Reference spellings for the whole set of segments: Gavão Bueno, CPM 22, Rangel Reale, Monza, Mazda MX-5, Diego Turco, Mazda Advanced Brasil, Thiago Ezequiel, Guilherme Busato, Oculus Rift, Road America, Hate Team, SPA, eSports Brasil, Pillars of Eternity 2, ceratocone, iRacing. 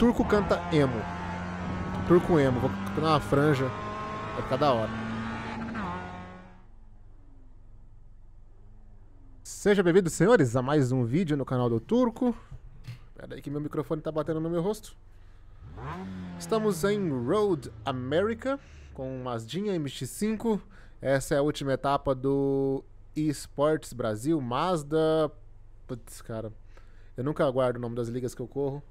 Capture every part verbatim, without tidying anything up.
Turco canta emo. Turco emo. Vou colocar uma franja. Vai ficar da hora. Sejam bem-vindos, senhores, a mais um vídeo no canal do Turco. Pera aí que meu microfone tá batendo no meu rosto. Estamos em Road America com um Mazdinha M X cinco. Essa é a última etapa do eSports Brasil, Mazda... Putz, cara, eu nunca aguardo o nome das ligas que eu corro.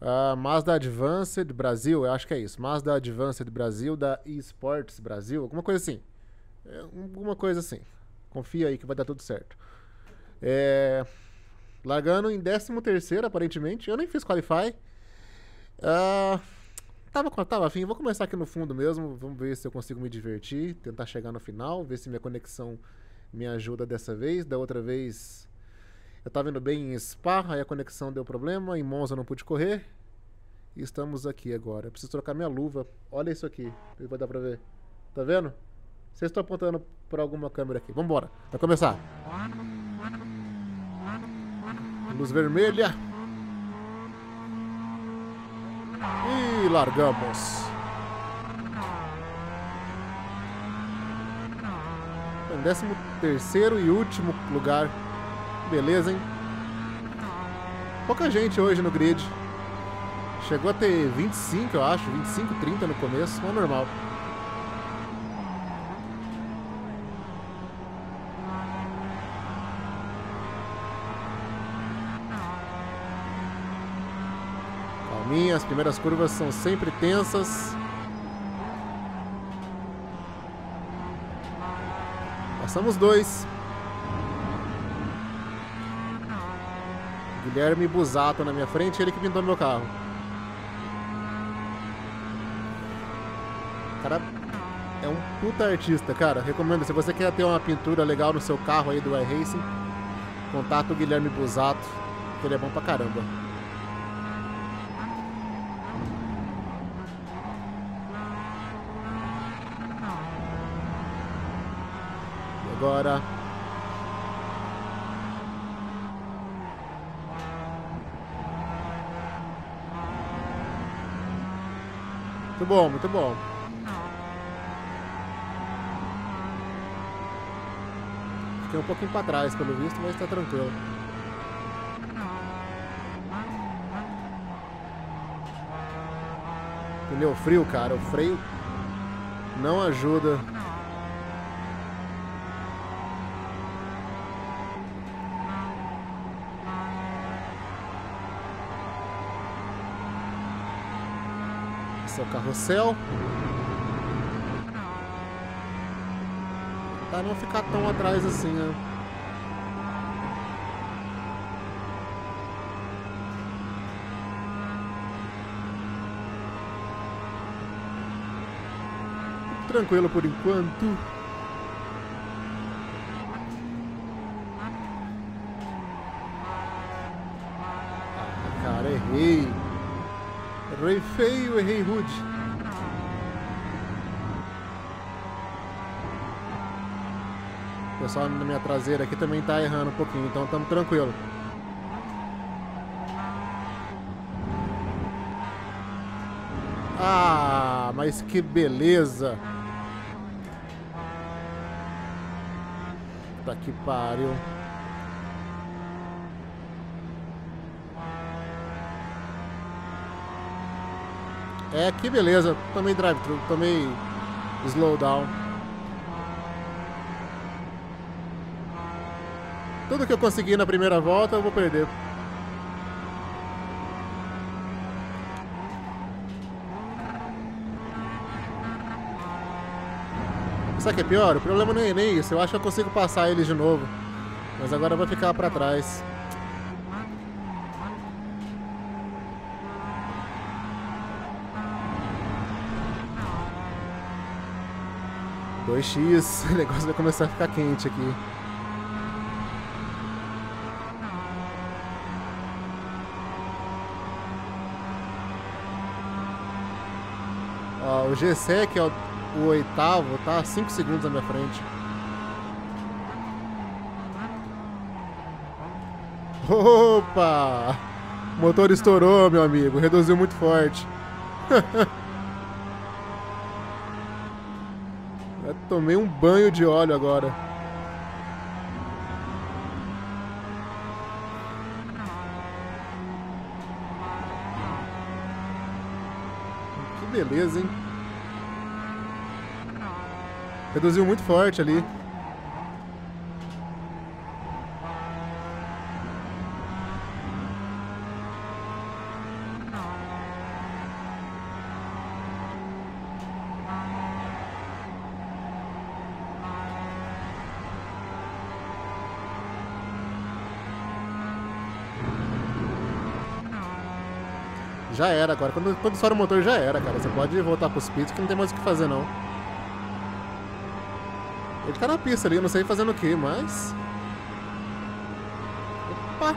Uh, Mazda Advanced Brasil, eu acho que é isso. Mazda Advanced Brasil da eSports Brasil, alguma coisa assim. É, alguma coisa assim. Confia aí que vai dar tudo certo. É... Largando em décimo terceiro, aparentemente. Eu nem fiz qualify. Uh... Tava, tava afim. Vou começar aqui no fundo mesmo. Vamos ver se eu consigo me divertir. Tentar chegar no final. Ver se minha conexão me ajuda dessa vez. Da outra vez eu tava indo bem em Spa. Aí a conexão deu problema. Em Monza eu não pude correr. E estamos aqui agora. Eu preciso trocar minha luva. Olha isso aqui. Vai dar pra ver. Tá vendo? Vocês estão apontando por alguma câmera aqui. Vambora. Vai começar. Luz vermelha. E largamos. Em décimo terceiro e último lugar. Beleza, hein? Pouca gente hoje no grid. Chegou a ter vinte e cinco, eu acho. vinte e cinco, trinta no começo. Não é normal. As primeiras curvas são sempre tensas. Passamos dois. Guilherme Busato na minha frente, ele que pintou meu carro. O cara é um puta artista, cara. Recomendo, se você quer ter uma pintura legal no seu carro aí do iRacing, contata o Guilherme Busato, que ele é bom pra caramba. Agora muito bom, muito bom. Fiquei um pouquinho para trás pelo visto, mas está tranquilo. Pneu frio, cara, o freio não ajuda. O carrossel, para não ficar tão atrás assim, né? Tranquilo por enquanto. Ah, cara, errei. Errei feio, errei rude. O pessoal na minha traseira aqui também tá errando um pouquinho, então estamos tranquilo. Ah, mas que beleza! Tá que pariu. É, que beleza. Tomei drive-thru, tomei slowdown. Tudo que eu consegui na primeira volta, eu vou perder. Sabe o que é pior? O problema não é nem isso. Eu acho que eu consigo passar eles de novo. Mas agora eu vou ficar pra trás. dois x, o negócio vai começar a ficar quente aqui. Ó, o G C, que é o, o oitavo, tá cinco segundos na minha frente. Opa! O motor estourou, meu amigo. Reduziu muito forte. Eu tomei um banho de óleo agora. Que beleza, hein? Reduziu muito forte ali. Já era agora. Quando, quando estoura o motor, já era, cara. Você pode voltar pros pits que não tem mais o que fazer, não. Ele tá na pista ali, eu não sei fazendo o que, mas... Opa!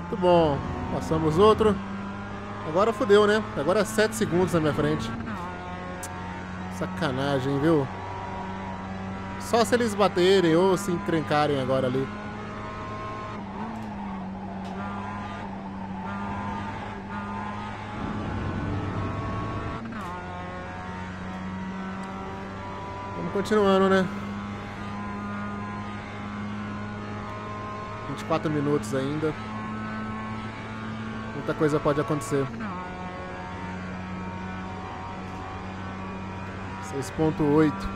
Muito bom. Passamos outro. Agora fodeu, né? Agora é sete segundos na minha frente. Sacanagem, viu? Só se eles baterem ou se encrencarem agora ali. Vamos continuando, né? vinte e quatro minutos ainda. Muita coisa pode acontecer. seis ponto oito.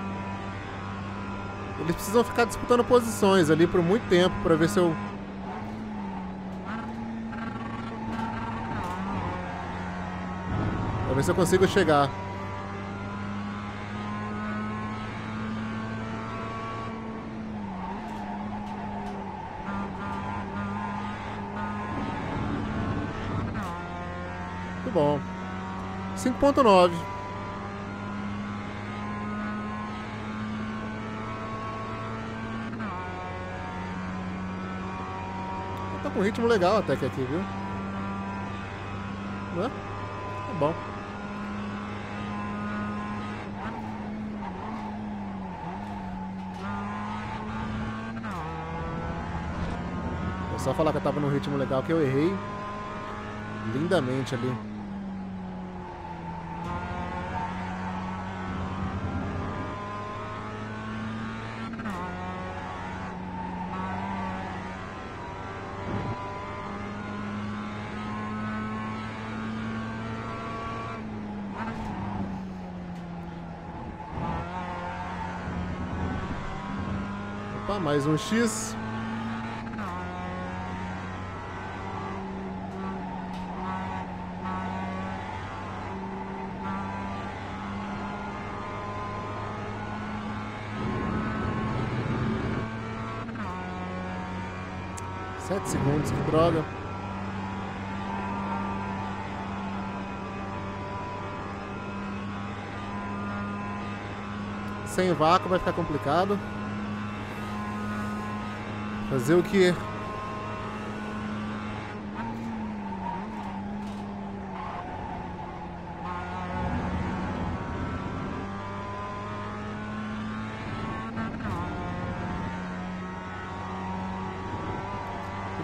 Eles precisam ficar disputando posições ali por muito tempo para ver se eu... Para ver se eu consigo chegar. Muito bom. cinco ponto nove. Um ritmo legal até que aqui, viu? Não é? Tá bom. Vou só falar que eu tava num ritmo legal que eu errei lindamente ali. Mais um X. Sete segundos, que droga. Sem vácuo vai ficar complicado. Fazer o que? E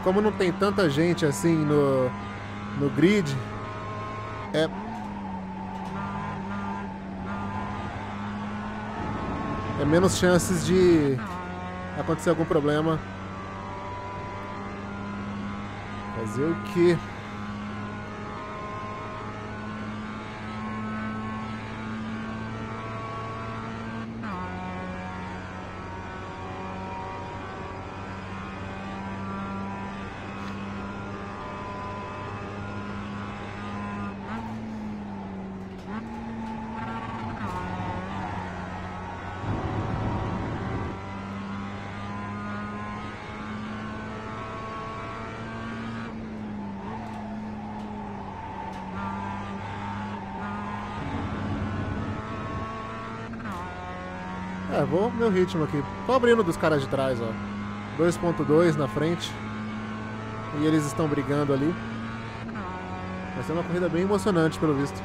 como não tem tanta gente assim no, no grid, é... é menos chances de acontecer algum problema. Fazer o que? É, vou meu ritmo aqui. Tô abrindo dos caras de trás, ó. dois ponto dois na frente. E eles estão brigando ali. Vai ser uma corrida bem emocionante, pelo visto.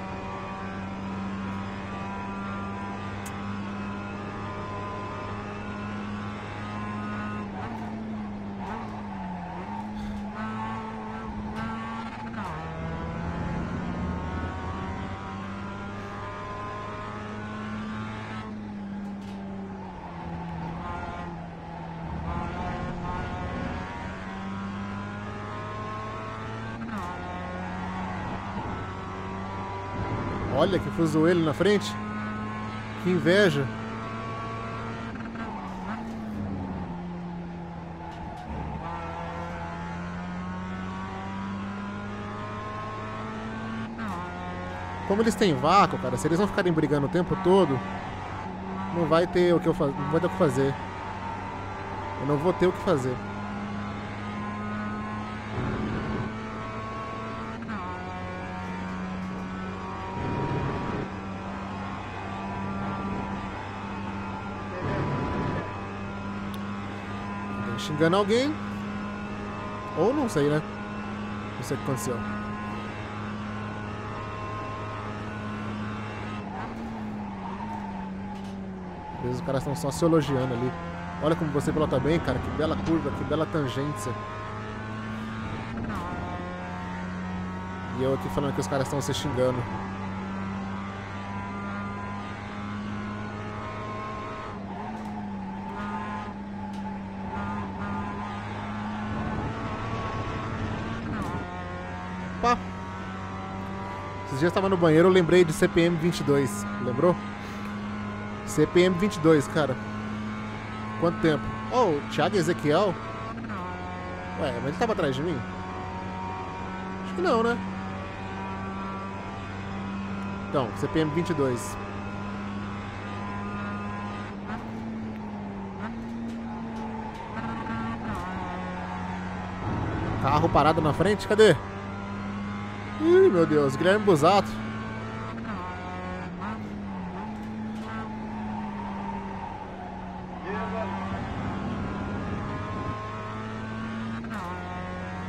Olha que fuzuelo na frente. Que inveja. Como eles têm vácuo, cara, se eles não ficarem brigando o tempo todo, não vai ter o que eu fa... não vai ter o que fazer. Eu não vou ter o que fazer. Xingando alguém. Ou não sei, né? Não sei o que aconteceu. Às vezes os caras estão só se elogiando ali. Olha como você pilota bem, cara. Que bela curva, que bela tangência. E eu aqui falando que os caras estão se xingando. Opa! Esses dias eu estava no banheiro, eu lembrei de C P M vinte e dois. Lembrou? C P M vinte e dois, cara. Quanto tempo? Oh, o Thiago Ezequiel? Ué, mas ele tava atrás de mim? Acho que não, né? Então, C P M vinte e dois. Carro parado na frente? Cadê? Ih, meu Deus, Guilherme Busato.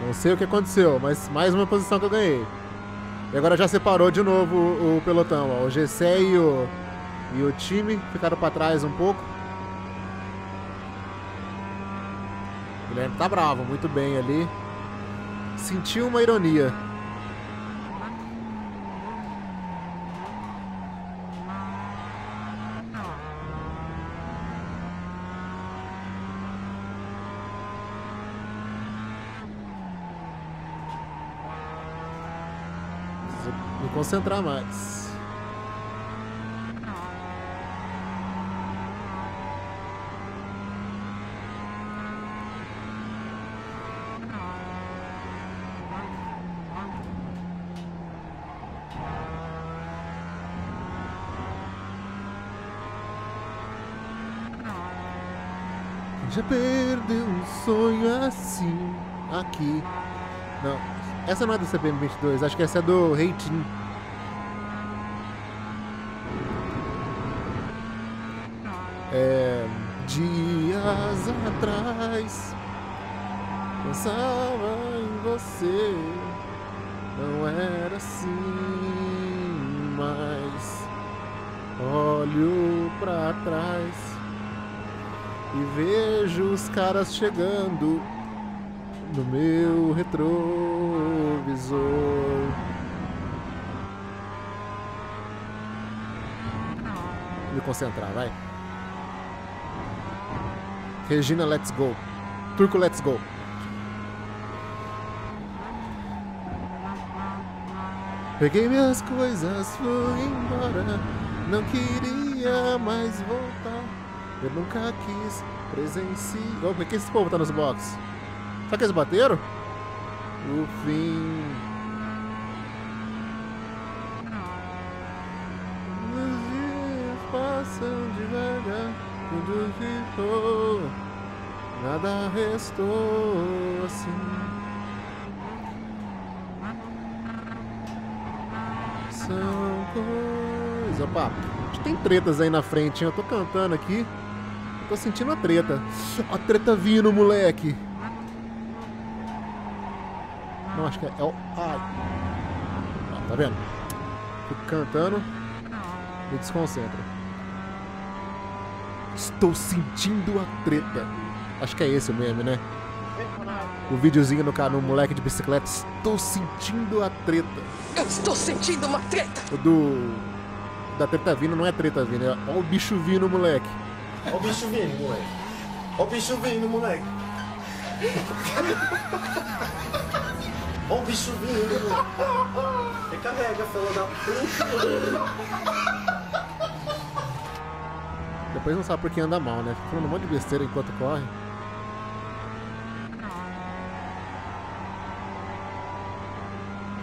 Não sei o que aconteceu, mas mais uma posição que eu ganhei. E agora já separou de novo o, o pelotão. Ó. O G C e o, e o time ficaram para trás um pouco. O Guilherme tá bravo, muito bem ali. Sentiu uma ironia. Concentrar mais. Já perdeu um sonho assim aqui. Não, essa não é do C P M vinte e dois, acho que essa é do Hate Team. É, dias atrás pensava em você, não era assim, mas olho pra trás e vejo os caras chegando no meu retrovisor. Me concentrar, vai. Regina, let's go. Turco, let's go. Peguei minhas coisas, fui embora. Não queria mais voltar. Eu nunca quis presenciar. Oh, por que esse povo tá nos boxes? Será que eles bateram? O fim. Os dias passam devagar. Tudo ficou, nada restou assim. São coisas. Opa, acho que tem tretas aí na frente, hein? Eu tô cantando aqui. Eu tô sentindo a treta. A treta vindo, moleque. Não, acho que é. é o... Ai. Ah, tá vendo? Fico cantando e desconcentra. Estou sentindo a treta. Acho que é esse o meme, né? O videozinho no cara, no moleque de bicicleta. Estou sentindo a treta. Eu estou sentindo uma treta. O do... da treta vindo não é treta vindo. É... Olha o bicho vindo, moleque. Olha o bicho vindo, moleque. Olha o bicho vindo, moleque. Ó o bicho vindo, mano. Recarrega, fela da puta. Depois não sabe por que anda mal, né? Fica falando um monte de besteira enquanto corre.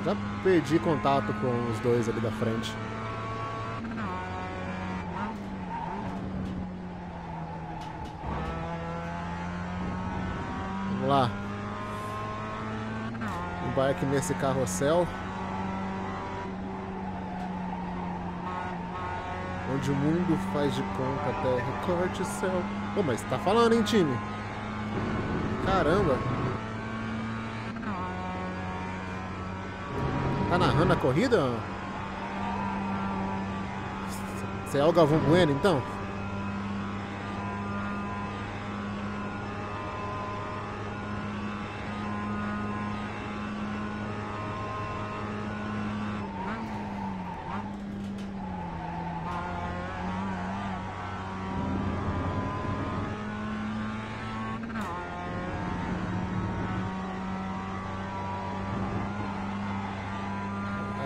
Já perdi contato com os dois ali da frente. Vamos lá. Embarque nesse carrossel, onde o mundo faz de conta até recorte o céu. Pô, mas tá falando, hein, time? Caramba! Tá narrando a corrida? Você é o Gavão Bueno, então?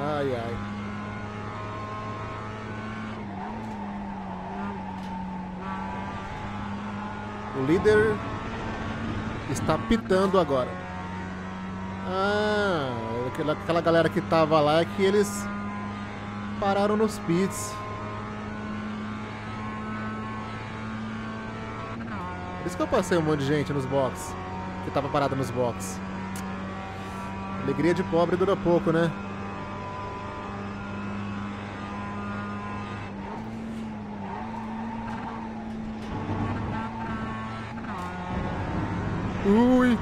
Ai, ai. O líder está pitando agora. Ah, aquela, aquela galera que tava lá é que eles pararam nos pits. Por isso que eu passei um monte de gente nos boxes, que tava parada nos boxes. Alegria de pobre dura pouco, né? Ui!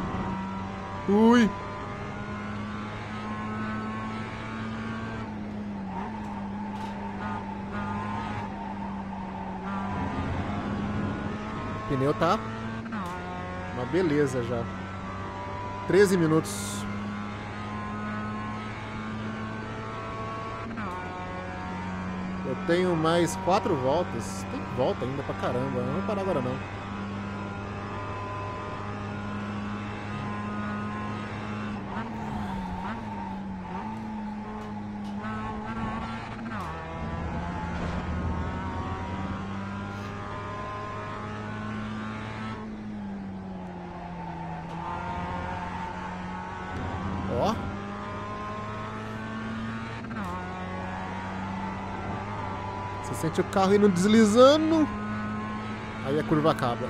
Ui! O pneu tá uma beleza já. treze minutos. Eu tenho mais quatro voltas. Tem volta ainda pra caramba. Não vou parar agora não. Sente o carro indo deslizando, aí a curva acaba.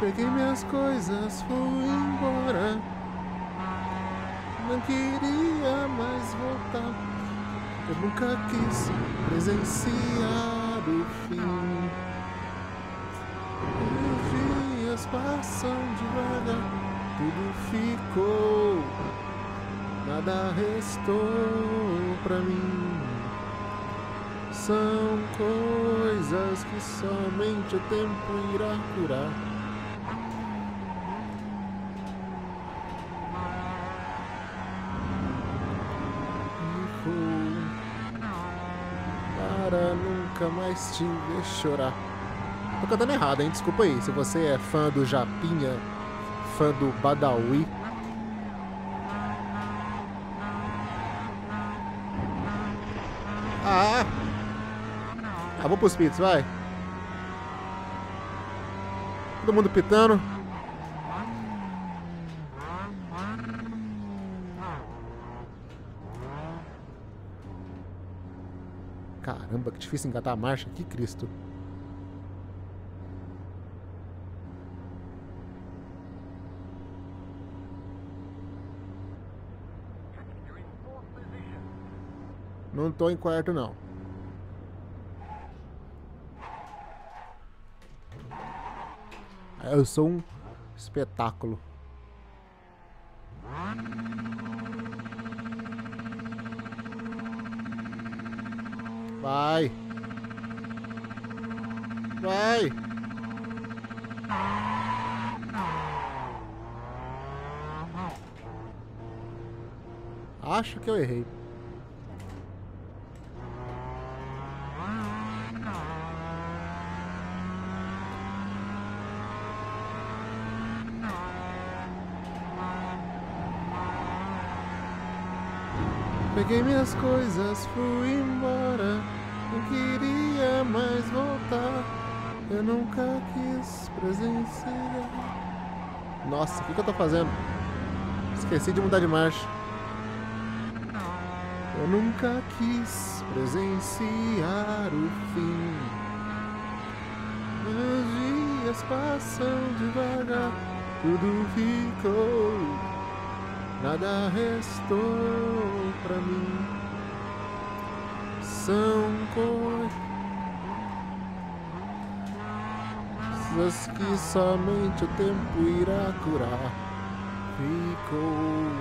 Peguei minhas coisas, fui embora. Não queria mais voltar. Eu nunca quis presenciar o fim. Os dias passam devagar, tudo ficou, nada restou pra mim. São coisas que somente o tempo irá curar. E vou para nunca mais te ver chorar. Tô cantando errado, hein? Desculpa aí. Se você é fã do Japinha, fã do Badawi. Ah! Ah, vou pros pits, vai. Todo mundo pitando. Caramba, que difícil engatar a marcha. Que Cristo. Não tô em quarto, não. Eu sou um espetáculo. Vai. Vai. Acho que eu errei. Peguei minhas coisas, fui embora. Não queria mais voltar. Eu nunca quis presenciar. Nossa, o que, que eu tô fazendo? Esqueci de mudar de marcha. Eu nunca quis presenciar o fim. Os dias passam devagar. Tudo ficou, nada restou pra mim. São coisas que somente o tempo irá curar. Ficou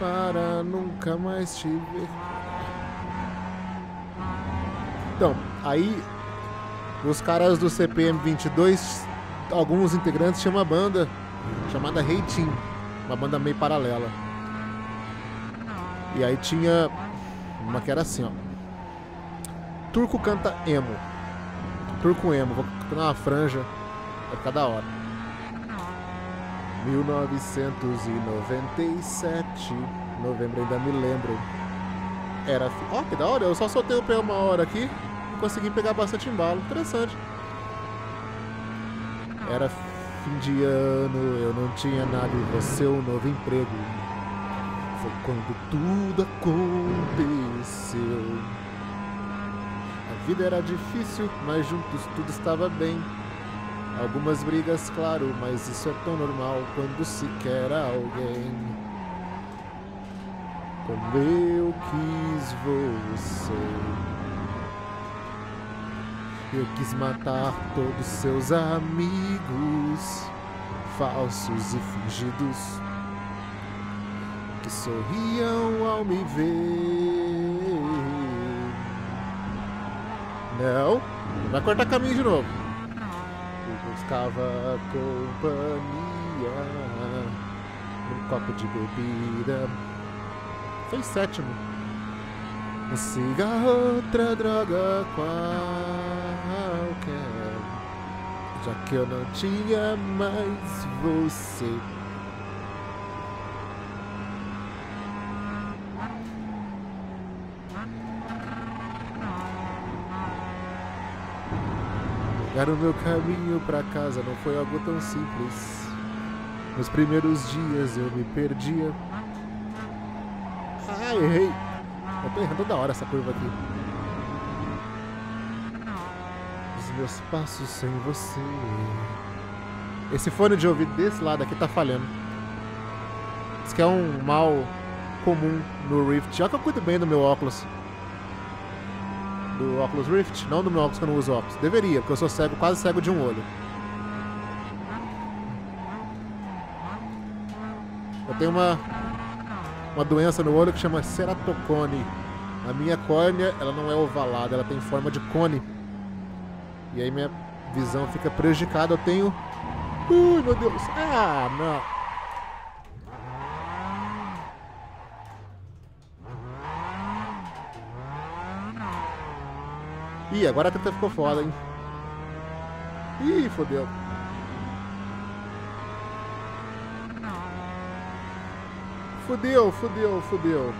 para nunca mais te ver. Então, aí os caras do C P M vinte e dois, alguns integrantes tinham uma banda chamada Hate Team, uma banda meio paralela. E aí tinha uma que era assim, ó: Turco canta emo. Turco emo, vou colocar uma franja a cada hora. mil novecentos e noventa e sete, novembro, ainda me lembro. Era, ó, que da hora, eu só soltei o pé uma hora aqui e consegui pegar bastante embalo, interessante. Era fim de ano, eu não tinha nada e você um novo emprego. Foi quando tudo aconteceu. A vida era difícil, mas juntos tudo estava bem. Algumas brigas, claro, mas isso é tão normal quando se quer alguém. Como eu quis você. Eu quis matar todos seus amigos falsos e fingidos que sorriam ao me ver. Não, vai cortar caminho de novo. Eu buscava companhia num copo de bebida. Foi sétimo. Um cigarro, outra droga quase. Já que eu não tinha mais você. Pegar o meu caminho pra casa não foi algo tão simples. Nos primeiros dias eu me perdia. Ah, errei. Eu tô errando da hora essa curva aqui. Meus passos sem você. Esse fone de ouvido desse lado aqui tá falhando. Isso que é um mal comum no Rift. Olha que eu cuido bem do meu óculos. Do Oculus Rift. Não do meu óculos, que eu não uso óculos. Deveria, porque eu sou cego, quase cego de um olho. Eu tenho uma Uma doença no olho que chama ceratocone. A minha córnea, ela não é ovalada, ela tem forma de cone. E aí minha visão fica prejudicada, eu tenho... Ui, meu Deus! Ah, não! Ih, agora a teta ficou foda, hein? Ih, fodeu! Fodeu, fodeu, fodeu!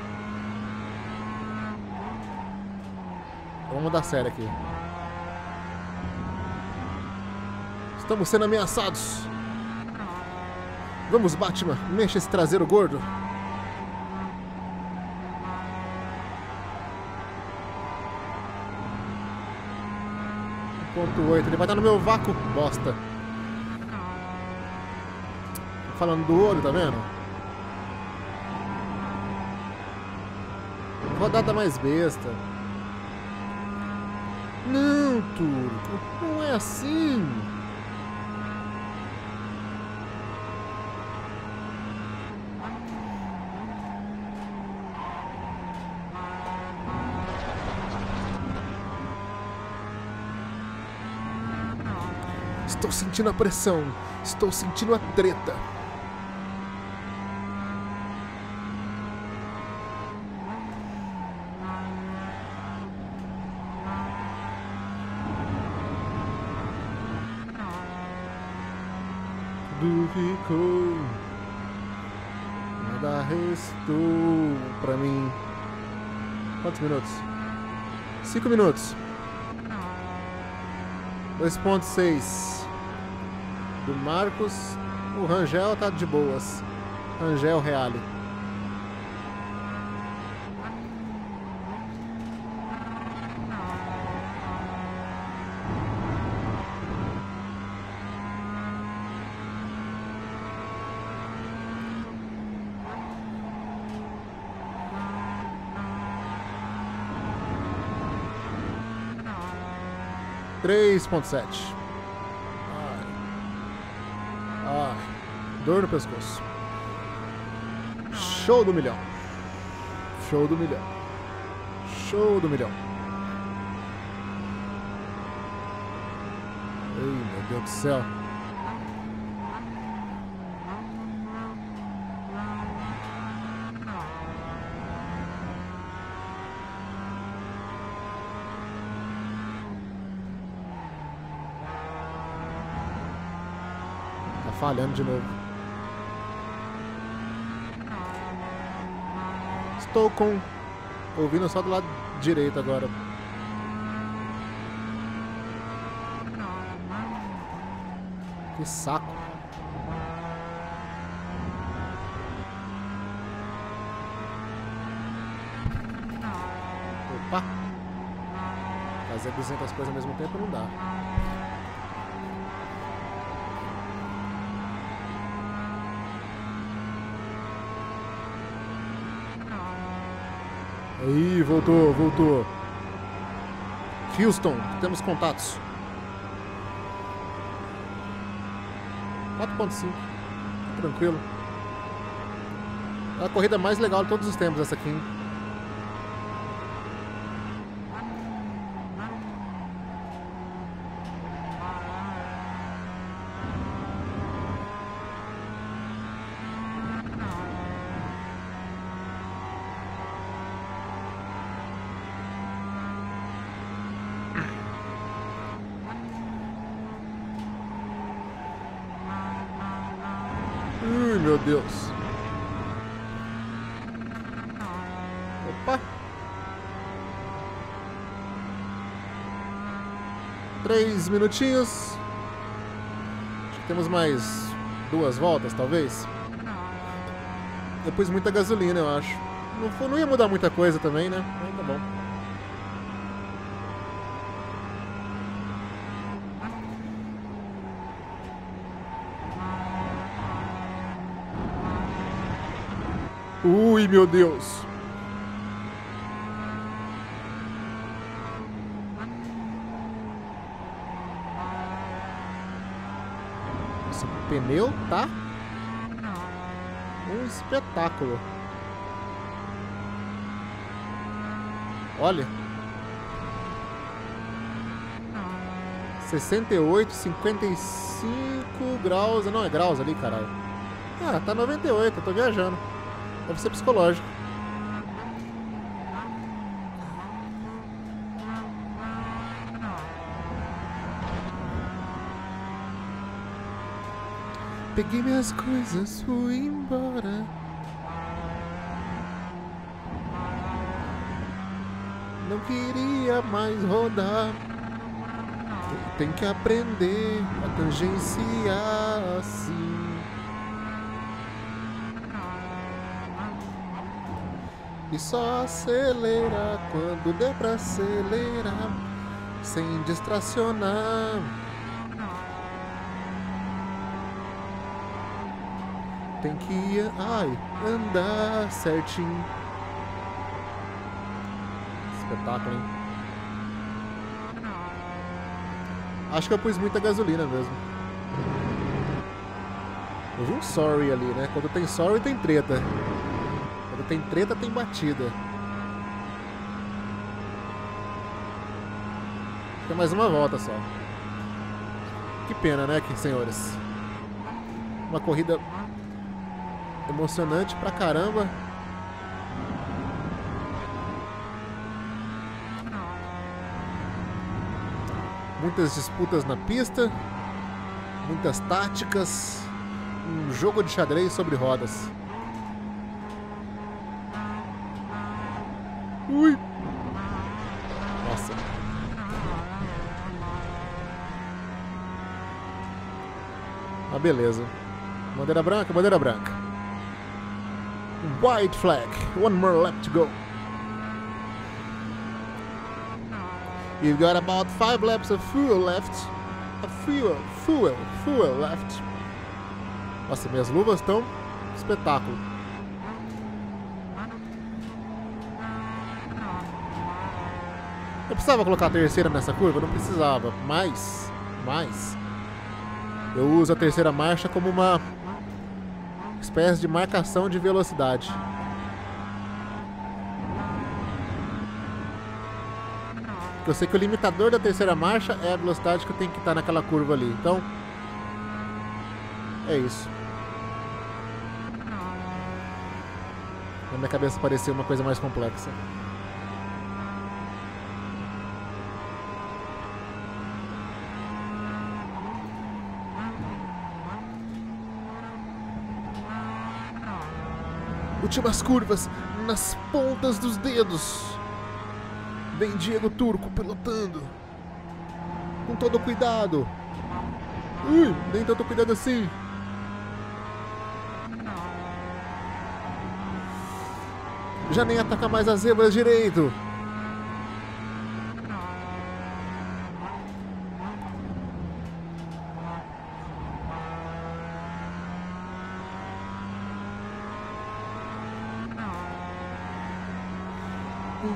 Vamos mudar sério aqui. Estamos sendo ameaçados. Vamos, Batman, mexa esse traseiro gordo. um ponto oito, ele vai estar no meu vácuo, bosta. Falando do olho, tá vendo? Rodada mais besta. Não, Turco, não é assim. Estou sentindo a pressão. Estou sentindo a treta. Tudo ficou. Nada restou pra mim. Quantos minutos? Cinco minutos. dois ponto seis do Marcos. O Rangel tá de boas. Rangel Reale. três ponto sete. Ai. Ai. Dor no pescoço. Show do milhão. Show do milhão. Show do milhão. Ai, meu Deus do céu. Falhando de novo. Estou com ouvindo só do lado direito agora. Que saco. Opa. Fazer duzentas coisas ao mesmo tempo não dá. Aí, voltou, voltou. Houston, temos contatos. quatro ponto cinco. Tranquilo. É a corrida mais legal de todos os tempos essa aqui, hein? Deus. Opa. Três minutinhos. Acho que temos mais duas voltas, talvez. Eu pus muita gasolina, eu acho. Não, foi, não ia mudar muita coisa também, né? Mas tá bom. Ui, meu Deus. Esse pneu tá um espetáculo. Olha. sessenta e oito, cinquenta e cinco graus. Não, é graus ali, caralho. Ah, tá noventa e oito, eu tô viajando. Deve ser psicológico. Peguei minhas coisas, fui embora. Não queria mais rodar. Tem que aprender a tangenciar assim. E só acelera quando der pra acelerar, sem distracionar. Tem que ai, andar certinho. Espetáculo, hein? Acho que eu pus muita gasolina mesmo. Houve um sorry ali, né? Quando tem sorry tem treta. Tem treta, tem batida. Tem mais uma volta só. Que pena, né, que, senhores? Uma corrida emocionante pra caramba. Muitas disputas na pista. Muitas táticas. Um jogo de xadrez sobre rodas. Ui! Ah, beleza. Bandeira branca, bandeira branca. White flag. One more lap to go. You've got about five laps of fuel left. A fuel, fuel, fuel left. Nossa, minhas luvas estão espetáculo. Eu precisava colocar a terceira nessa curva? Não precisava, mas, mas eu uso a terceira marcha como uma espécie de marcação de velocidade. Eu sei que o limitador da terceira marcha é a velocidade que eu tenho que estar naquela curva ali. Então, é isso. Na minha cabeça parecia uma coisa mais complexa. Últimas curvas nas pontas dos dedos. Vem Diego Turco pilotando com todo cuidado. Ui, nem tanto cuidado assim. Já nem ataca mais as zebras direito.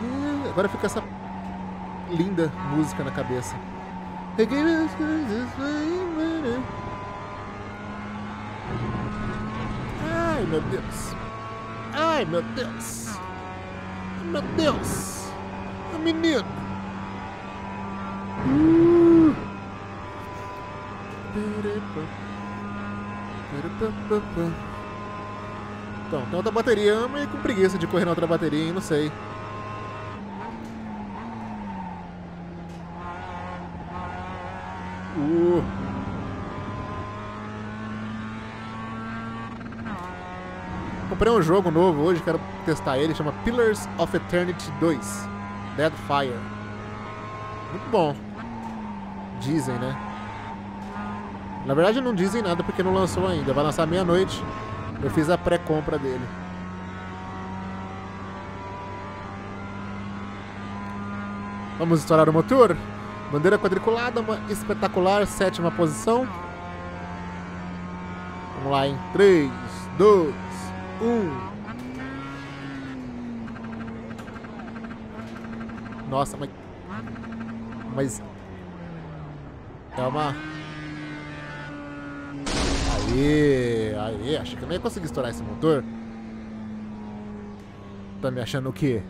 E agora fica essa linda música na cabeça. Ai, meu Deus. Ai, meu Deus. Meu Deus. O menino. Uh. Então, tem outra bateria, mas com preguiça de correr na outra bateria, hein? Não sei. Uh. Comprei um jogo novo hoje, quero testar ele, chama Pillars of Eternity dois, Deadfire. Muito bom. Dizem, né? Na verdade não dizem nada porque não lançou ainda, vai lançar meia-noite. Eu fiz a pré-compra dele. Vamos estourar o motor? Bandeira quadriculada, uma espetacular sétima posição. Vamos lá, em três, dois, um. Nossa, mas... Mas... É uma... Aê, aê, achei que eu não ia conseguir estourar esse motor. Tá me achando o quê?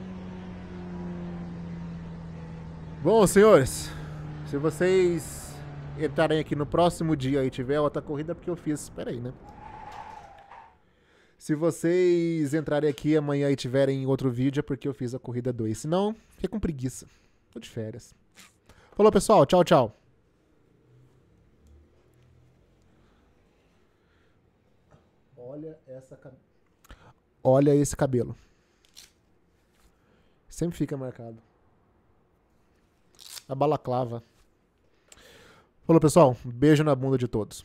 Bom, senhores... Se vocês entrarem aqui no próximo dia e tiver outra corrida, porque eu fiz... Espera aí, né? Se vocês entrarem aqui amanhã e tiverem outro vídeo, é porque eu fiz a corrida dois. Se não, fiquei com preguiça. Tô de férias. Falou, pessoal. Tchau, tchau. Olha essa... Olha esse cabelo. Sempre fica marcado. A balaclava. Falou, pessoal. Beijo na bunda de todos.